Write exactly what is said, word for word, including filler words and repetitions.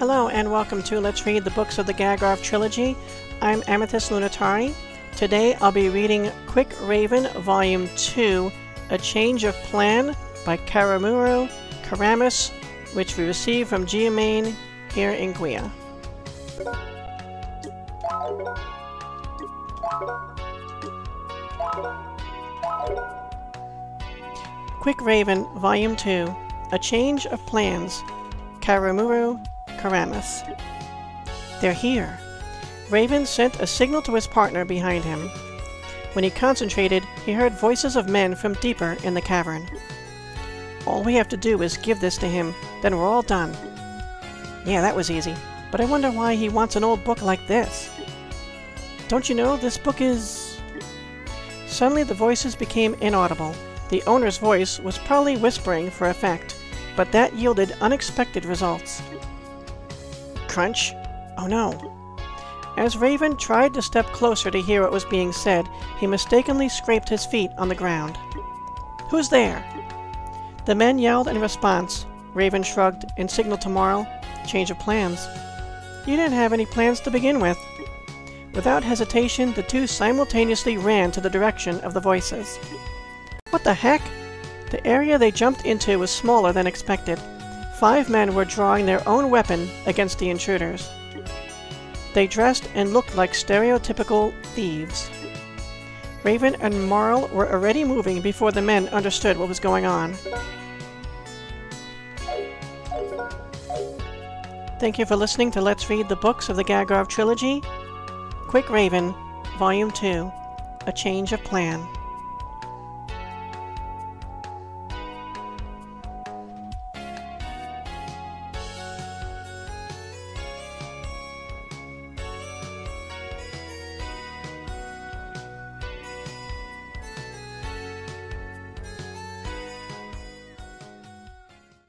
Hello and welcome to Let's Read the Books of the Gagharv Trilogy. I'm Amethyst Lunatari. Today I'll be reading Quick Raven Volume two, A Change of Plan by Karamuru Karamis, which we received from Jyamane here in Guia. Quick Raven Volume two, A Change of Plans, Karamuru Paramus. They're here. Raven sent a signal to his partner behind him. When he concentrated, he heard voices of men from deeper in the cavern. All we have to do is give this to him, then we're all done. Yeah, that was easy, but I wonder why he wants an old book like this. Don't you know, this book is... Suddenly the voices became inaudible. The owner's voice was probably whispering for effect, but that yielded unexpected results. Crunch. Oh no. As Raven tried to step closer to hear what was being said, he mistakenly scraped his feet on the ground. Who's there? The men yelled in response. Raven shrugged and signaled to Marl, change of plans. You didn't have any plans to begin with. Without hesitation, the two simultaneously ran to the direction of the voices. What the heck? The area they jumped into was smaller than expected. Five men were drawing their own weapon against the intruders. They dressed and looked like stereotypical thieves. Raven and Marl were already moving before the men understood what was going on. Thank you for listening to Let's Read the Books of the Gagharv Trilogy. Quick Raven, Volume two, A Change of Plan.